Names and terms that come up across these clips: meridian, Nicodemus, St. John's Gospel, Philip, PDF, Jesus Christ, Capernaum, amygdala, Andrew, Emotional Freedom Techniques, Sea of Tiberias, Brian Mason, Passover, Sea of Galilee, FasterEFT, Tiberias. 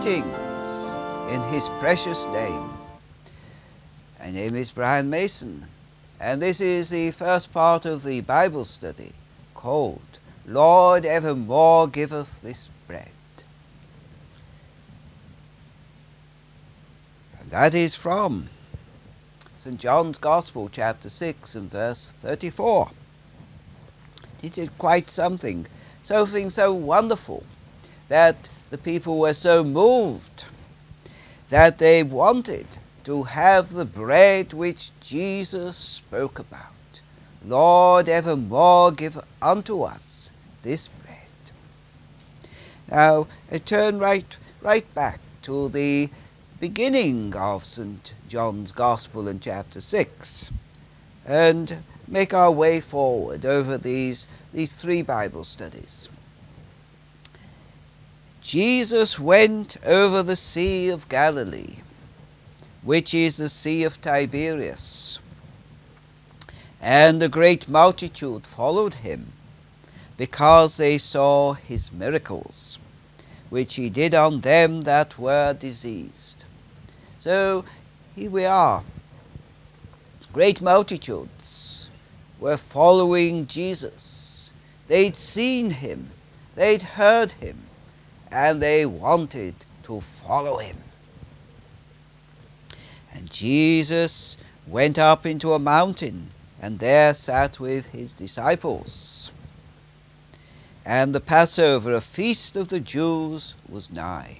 greetings in His precious name. My name is Brian Mason, and this is the first part of the Bible study called Lord, evermore giveth this bread. And that is from St. John's Gospel, chapter 6 and verse 34. It is quite something so wonderful that the people were so moved that they wanted to have the bread which Jesus spoke about. Lord, evermore give unto us this bread. Now, I turn right back to the beginning of St. John's Gospel in chapter 6 and make our way forward over these three Bible studies. Jesus went over the Sea of Galilee, which is the Sea of Tiberias, and a great multitude followed him, because they saw his miracles, which he did on them that were diseased. So here we are. Great multitudes were following Jesus. They'd seen him, they'd heard him, and they wanted to follow him. And Jesus went up into a mountain, and there sat with his disciples. And the Passover, a feast of the Jews, was nigh.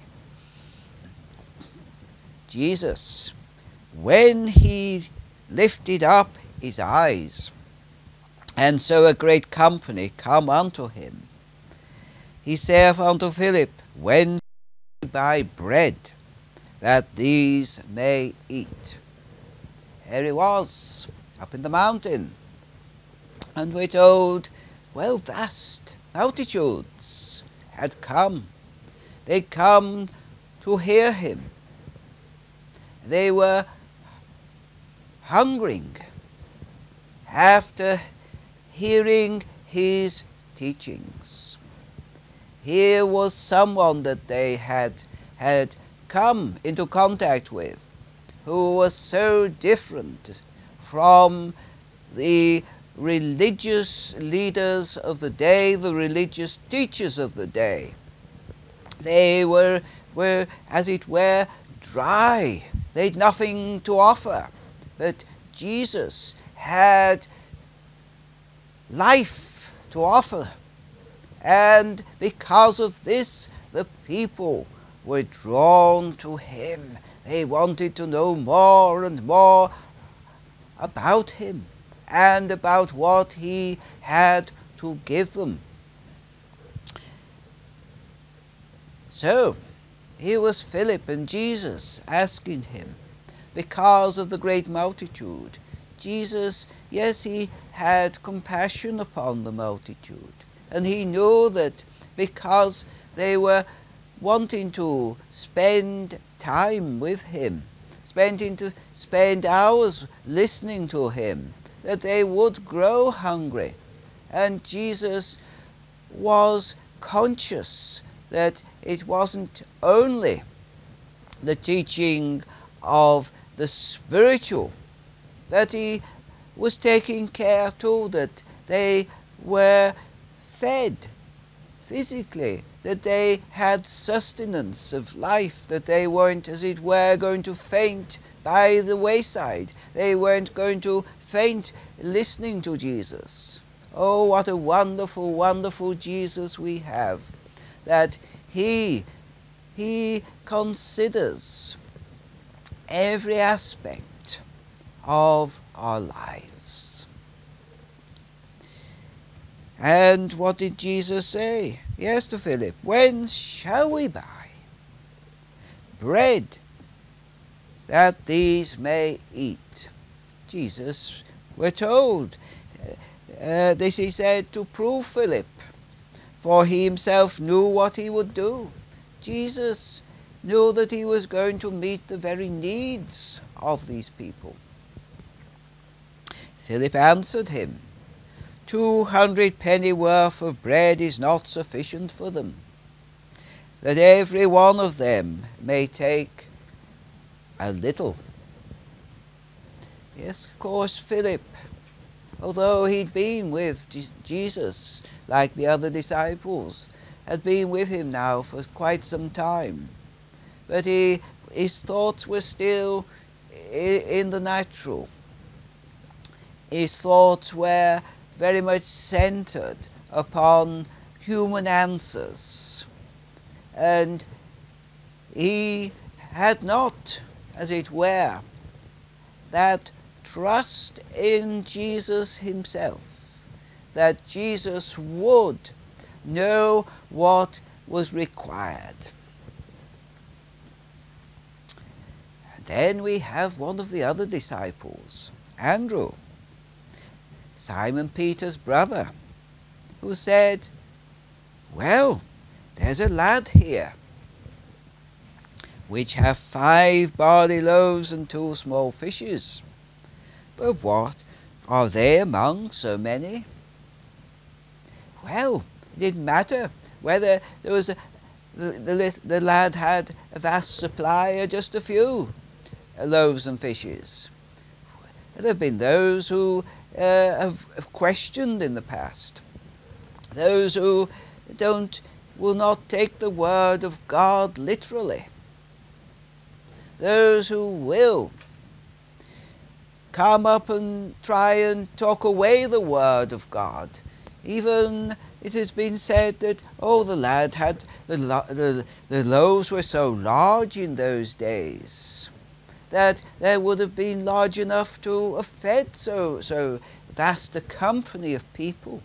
Jesus, when he lifted up his eyes, and saw a great company come unto him, he saith unto Philip, When shall we buy bread, that these may eat? Here he was, up in the mountain, and we're told, well, vast multitudes had come. They'd come to hear him. They were hungering after hearing his teachings. Here was someone that they had come into contact with, who was so different from the religious leaders of the day, the religious teachers of the day. They were as it were, dry. They had nothing to offer. But Jesus had life to offer. And because of this, the people were drawn to him. They wanted to know more and more about him and about what he had to give them. So here was Philip and Jesus asking him, because of the great multitude. Jesus, yes, he had compassion upon the multitude, and he knew that because they were wanting to spend time with him, spend hours listening to him, that they would grow hungry. And Jesus was conscious that it wasn't only the teaching of the spiritual, that he was taking care too that they were fed physically, that they had sustenance of life, that they weren't, as it were, going to faint by the wayside. They weren't going to faint listening to Jesus. Oh, what a wonderful, wonderful Jesus we have, that he considers every aspect of our lives. And what did Jesus say? Yes, to Philip, when shall we buy bread that these may eat? Jesus, we're told, this he said to prove Philip, for he himself knew what he would do. Jesus knew that he was going to meet the very needs of these people. Philip answered him, 200 penny worth of bread is not sufficient for them, that every one of them may take a little. Yes, of course, Philip, although he'd been with Jesus, like the other disciples, had been with him now for quite some time. But his thoughts were still in the natural. His thoughts were very much centered upon human answers. And he had not, as it were, that trust in Jesus himself, that Jesus would know what was required. And then we have one of the other disciples, Andrew, Simon Peter's brother, who said, "Well, there's a lad here which have 5 barley loaves and 2 small fishes. But what are they among so many?" Well, it didn't matter whether there was the lad had a vast supply or just a few loaves and fishes. There have been those who have questioned in the past, those who will not take the word of God literally, those who will come up and try and talk away the word of God. Even it has been said that, oh, the lad had, the loaves were so large in those days that they would have been large enough to have fed so vast a company of people.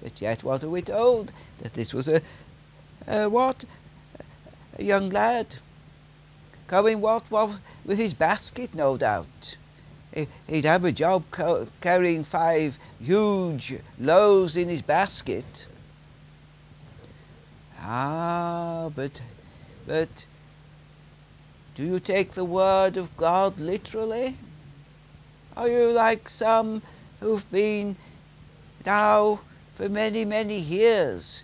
But yet what are we told? That this was a young lad, coming with his basket, no doubt. He'd have a job carrying 5 huge loaves in his basket. Ah, but do you take the word of God literally? Are you like some who've been now for many, many years,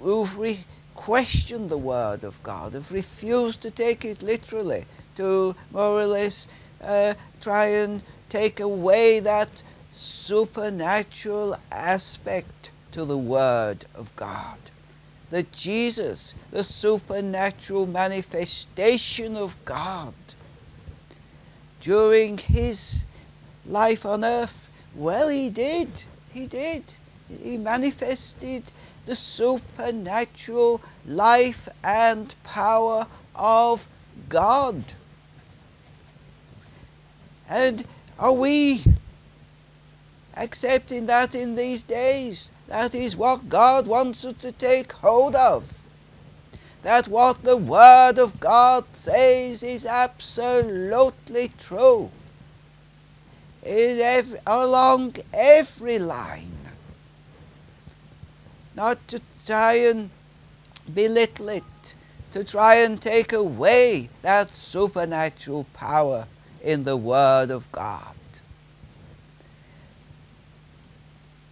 who've questioned the word of God, have refused to take it literally, to more or less try and take away that supernatural aspect to the word of God, that Jesus, the supernatural manifestation of God during his life on earth? Well, he did. He manifested the supernatural life and power of God. And are we accepting that in these days? That is what God wants us to take hold of. That what the Word of God says is absolutely true, along every line. Not to try and belittle it, to try and take away that supernatural power in the Word of God.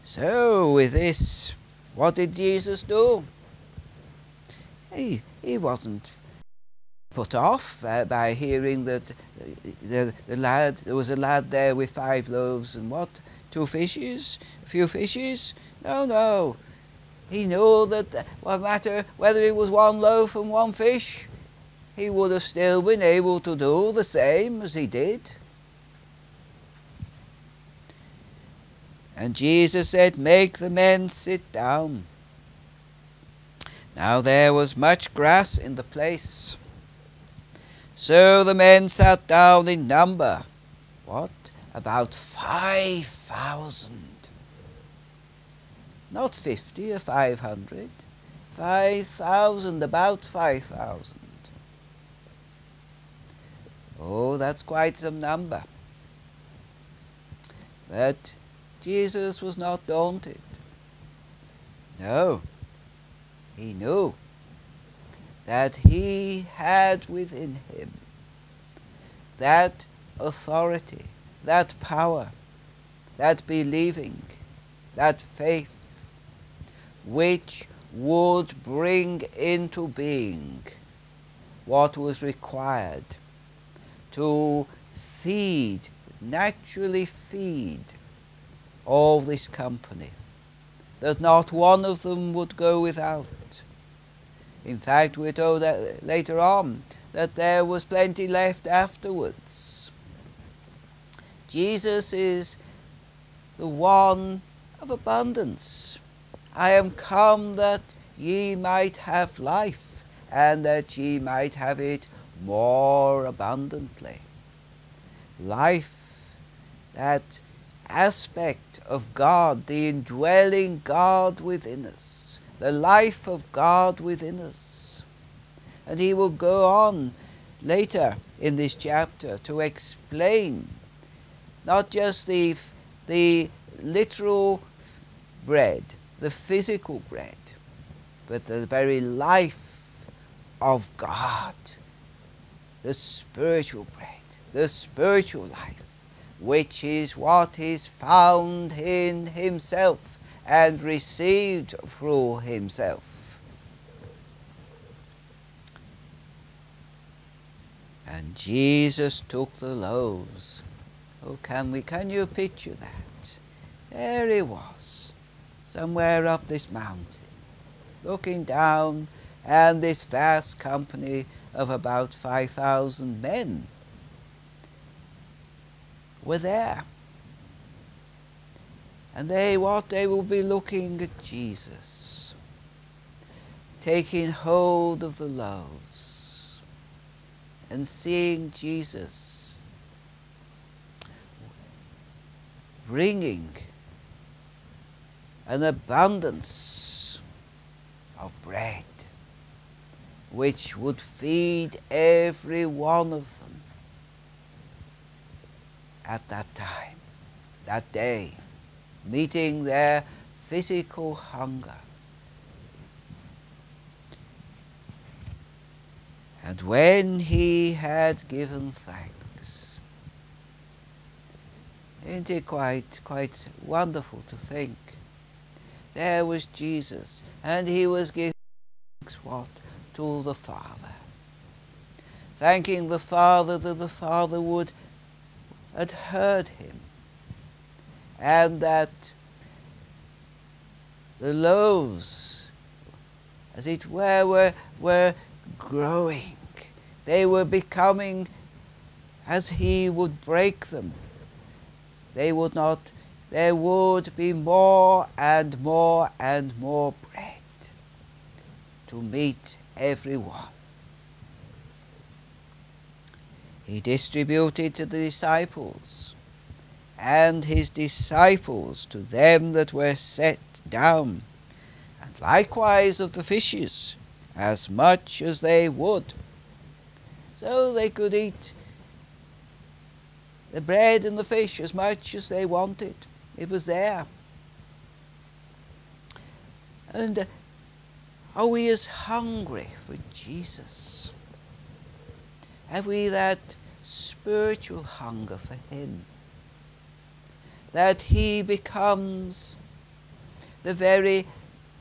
So with this, what did Jesus do? He wasn't put off by hearing that there was a lad there with 5 loaves and 2 fishes, a few fishes. No. He knew that no matter whether it was 1 loaf and 1 fish, he would have still been able to do the same as he did. And Jesus said, "Make the men sit down." Now there was much grass in the place. So the men sat down in number. What? About 5,000. Not 50 or 500, 5,000, about 5,000. Oh, that's quite some number. But Jesus was not daunted. No, he knew that he had within him that authority, that power, that believing, that faith, which would bring into being what was required to feed, naturally feed, all this company, that not one of them would go without. In fact, we're told that later on that there was plenty left afterwards. Jesus is the one of abundance. I am come that ye might have life, and that ye might have it more abundantly. Life, that aspect of God, the indwelling God within us, the life of God within us. And he will go on later in this chapter to explain not just the literal bread, the physical bread, but the very life of God, the spiritual bread, the spiritual life, which is what is found in himself and received through himself. And Jesus took the loaves. Oh, can you picture that? There he was, somewhere up this mountain, looking down, and this vast company of about 5,000 men were there. And they will be looking at Jesus, taking hold of the loaves and seeing Jesus bringing an abundance of bread which would feed every one of them at that time, that day, meeting their physical hunger. And when he had given thanks, isn't it quite wonderful to think? There was Jesus, and he was giving thanks, what? To the Father. Thanking the Father that the Father had heard him, and that the loaves, as it were growing. They were becoming, as he would break them, they would not, there would be more and more and more bread to meet everyone. He distributed to the disciples, and his disciples to them that were set down, and likewise of the fishes, as much as they would. So they could eat the bread and the fish as much as they wanted. It was there. And are we as hungry for Jesus? Have we that spiritual hunger for him? That he becomes the very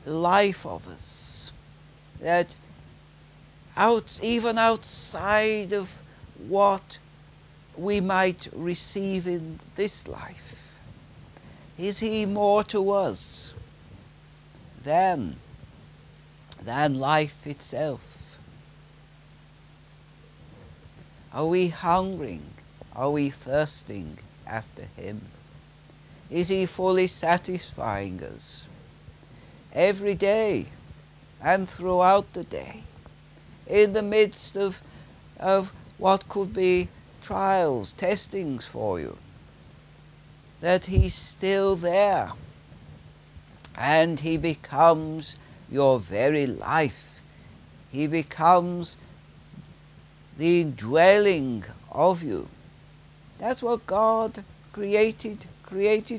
life of us, that even outside of what we might receive in this life, is he more to us than life itself? Are we hungering? Are we thirsting after him? Is he fully satisfying us every day and throughout the day, in the midst of what could be trials, testings for you, that he's still there and he becomes your very life. He becomes the indwelling of you. That's what God created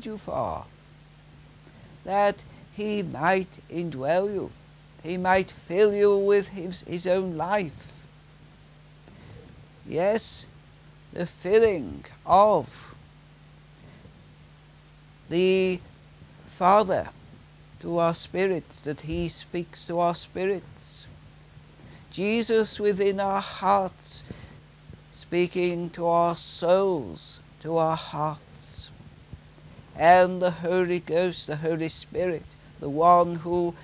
you for, that he might indwell you, he might fill you with his own life. Yes, the filling of the Father to our spirits, that he speaks to our spirits. Jesus within our hearts, speaking to our souls, to our hearts. And the Holy Ghost, the Holy Spirit, the one who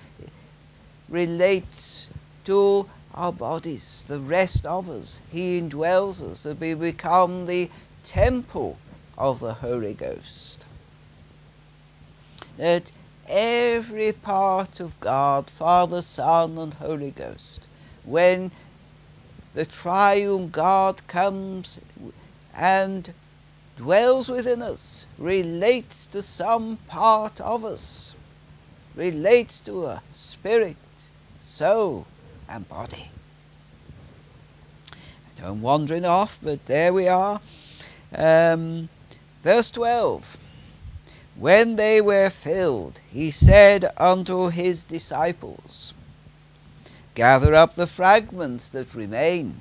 relates to our bodies, the rest of us. He indwells us, that we become the temple of the Holy Ghost. That every part of God, Father, Son, and Holy Ghost, when the triune God comes and dwells within us, relates to some part of us, relates to a spirit, soul, and body. I'm wandering off, but there we are. Verse 12. When they were filled, he said unto his disciples, Gather up the fragments that remain,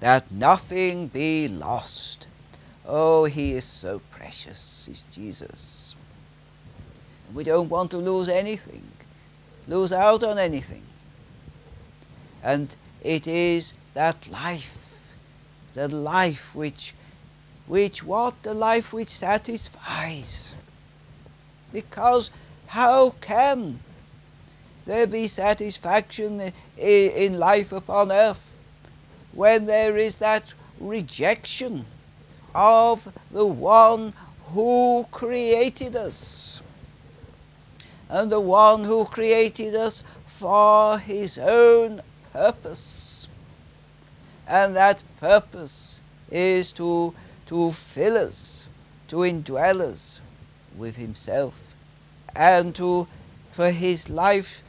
that nothing be lost. Oh, he is so precious, is Jesus. We don't want to lose anything, lose out on anything. And it is that life which what? The life which satisfies. Because how can there be satisfaction in life upon earth when there is that rejection of the one who created us? And the one who created us for his own purpose. And that purpose is to fill us, to indwell us with himself, and for his life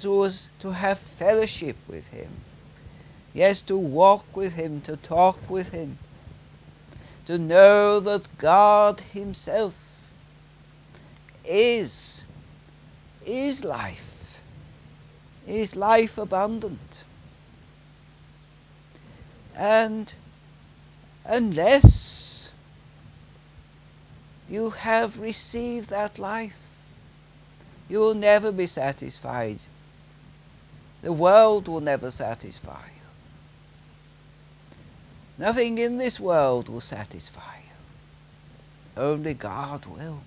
to have fellowship with him. Yes, to walk with him, to talk with him, to know that God himself is life abundant. And unless you have received that life, you will never be satisfied. The world will never satisfy you. Nothing in this world will satisfy you. Only God will.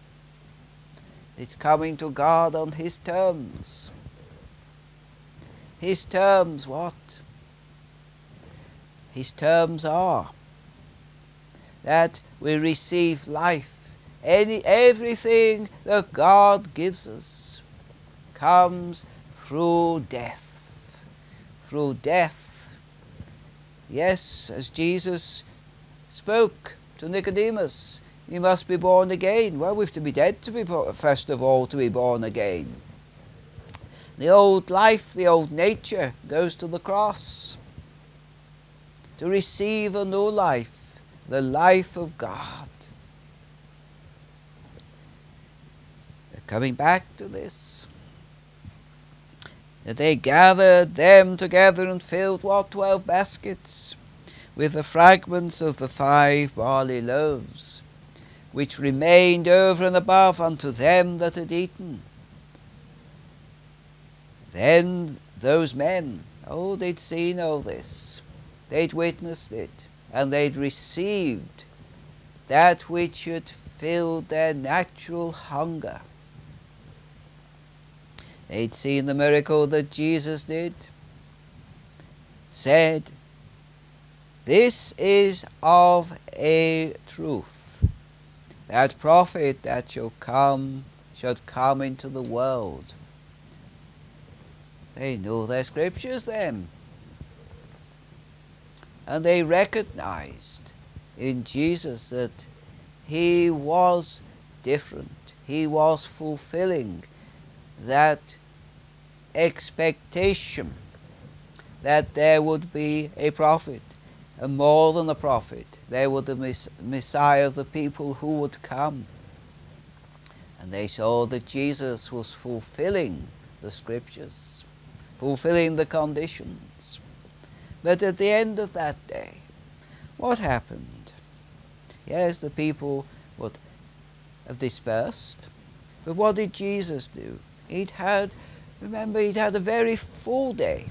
It's coming to God on his terms. His terms what? His terms are that we receive life. Everything that God gives us comes through death. Through death. Yes, as Jesus spoke to Nicodemus, you must be born again. Well, we have to be dead to be first of all to be born again. The old life, the old nature goes to the cross to receive a new life, the life of God. Coming back to this, that they gathered them together and filled what? 12 baskets with the fragments of the 5 barley loaves, which remained over and above unto them that had eaten. Then those men, oh, they'd seen all this, they'd witnessed it, and they'd received that which had filled their natural hunger. They'd seen the miracle that Jesus did, said, This is of a truth, that prophet that shall come into the world. They knew their scriptures then, and they recognized in Jesus that he was different, he was fulfilling that expectation that there would be a prophet, and more than a prophet, there would be the Messiah of the people who would come. And they saw that Jesus was fulfilling the scriptures, fulfilling the conditions. But at the end of that day, what happened? Yes, the people would have dispersed, but what did Jesus do? He'd had a very full day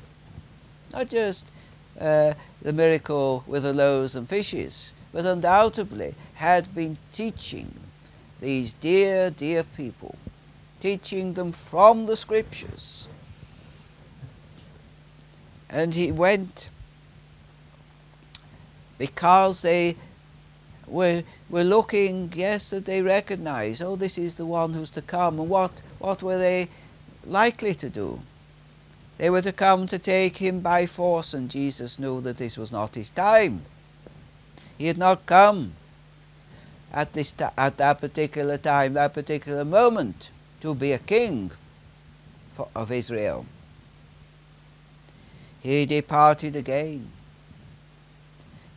not just the miracle with the loaves and fishes, but undoubtedly had been teaching these dear, dear people, teaching them from the Scriptures. And he went because they were looking, yes, that they recognized, oh, this is the one who's to come. And what were they likely to do? They were to come to take him by force, and Jesus knew that this was not his time. He had not come at that particular time, that particular moment, to be a king of Israel. He departed again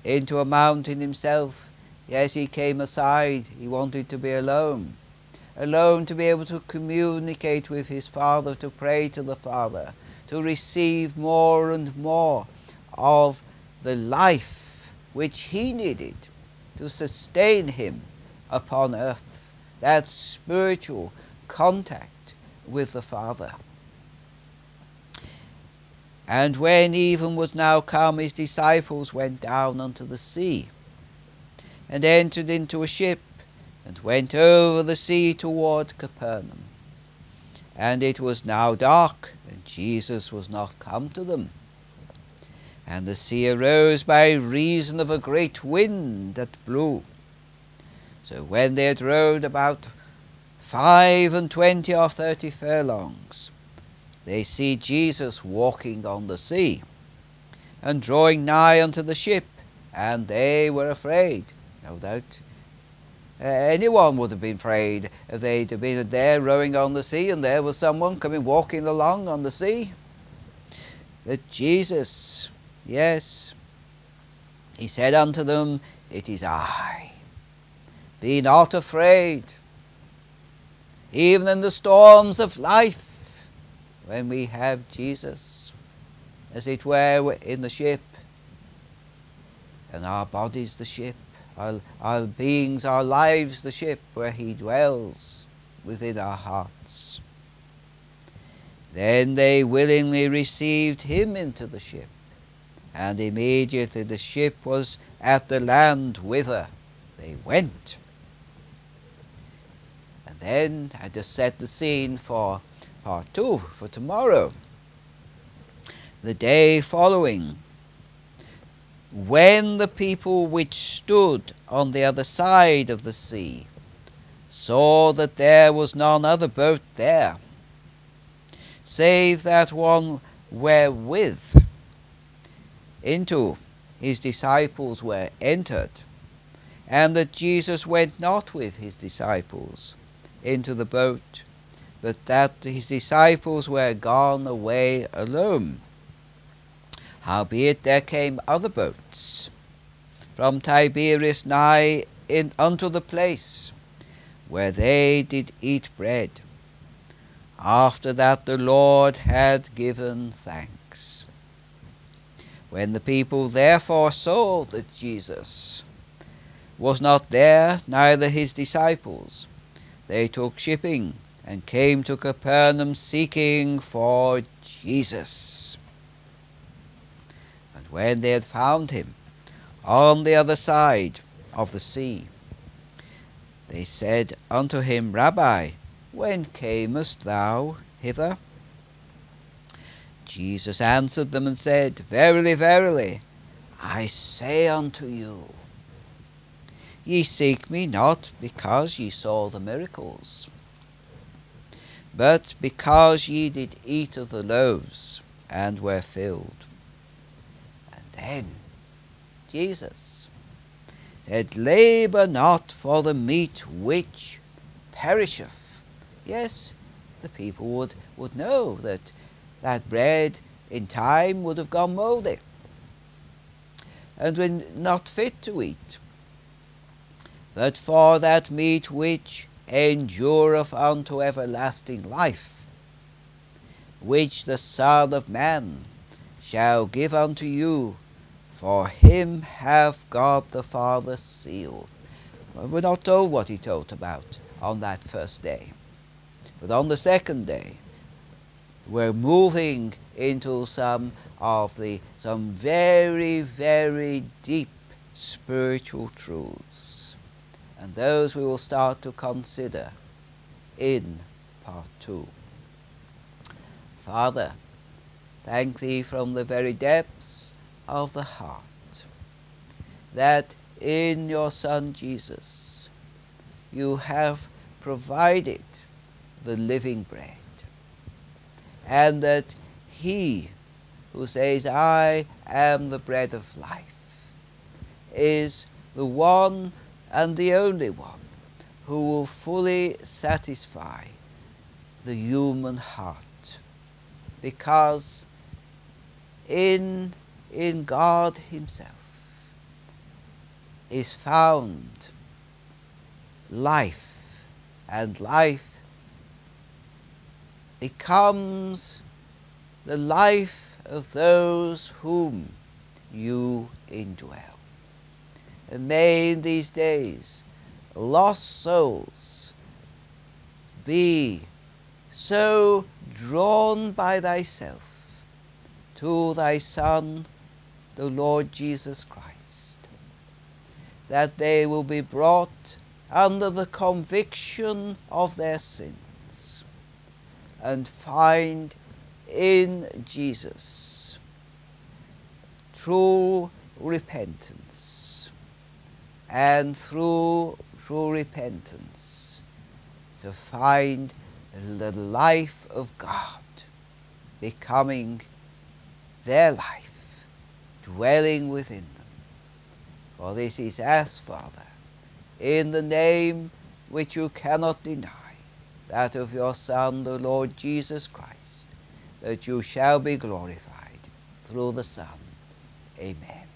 into a mountain himself. Yes, he came aside. He wanted to be alone. Alone to be able to communicate with his Father, to pray to the Father, to receive more and more of the life which he needed to sustain him upon earth. That spiritual contact with the Father. And when even was now come, his disciples went down unto the sea, and entered into a ship, and went over the sea toward Capernaum. And it was now dark, and Jesus was not come to them. And the sea arose by reason of a great wind that blew. So when they had rowed about 25 or 30 furlongs, they see Jesus walking on the sea, and drawing nigh unto the ship, and they were afraid. No doubt anyone would have been afraid if they'd have been there rowing on the sea, and there was someone coming walking along on the sea. But Jesus, yes, he said unto them, "It is I. Be not afraid." Even in the storms of life, when we have Jesus, as it were, in the ship, and our bodies the ship, our beings, our lives the ship, where he dwells within our hearts. Then they willingly received him into the ship, and immediately the ship was at the land whither they went. And then I just set the scene for Part 2 for tomorrow, the day following, when the people which stood on the other side of the sea saw that there was none other boat there, save that one wherewith into his disciples were entered, and that Jesus went not with his disciples into the boat, but that his disciples were gone away alone. Howbeit there came other boats from Tiberias nigh unto the place where they did eat bread, after that the Lord had given thanks. When the people therefore saw that Jesus was not there, neither his disciples, they took shipping, and came to Capernaum seeking for Jesus. And when they had found him on the other side of the sea, they said unto him, "Rabbi, when camest thou hither?" Jesus answered them and said, "Verily, verily, I say unto you, ye seek me not because ye saw the miracles, but because ye did eat of the loaves, and were filled." And then Jesus said, "Labour not for the meat which perisheth." Yes, the people would know that that bread in time would have gone mouldy, and when not fit to eat, but for that meat which endureth unto everlasting life, which the Son of Man shall give unto you, for him hath God the Father sealed. Well, we're not told what he taught about on that first day, but on the second day we're moving into some very, very deep spiritual truths. And those we will start to consider in part 2. Father, thank Thee from the very depths of the heart that in Your Son Jesus You have provided the living bread, and that He who says, "I am the bread of life," is the one and the only one who will fully satisfy the human heart. Because in God Himself is found life, and life becomes the life of those whom You indwell. And may in these days lost souls be so drawn by Thyself to Thy Son, the Lord Jesus Christ, that they will be brought under the conviction of their sins and find in Jesus true repentance. And through true repentance to find the life of God becoming their life, dwelling within them. For this is asked, Father, in the name which You cannot deny, that of Your Son, the Lord Jesus Christ, that You shall be glorified through the Son. Amen.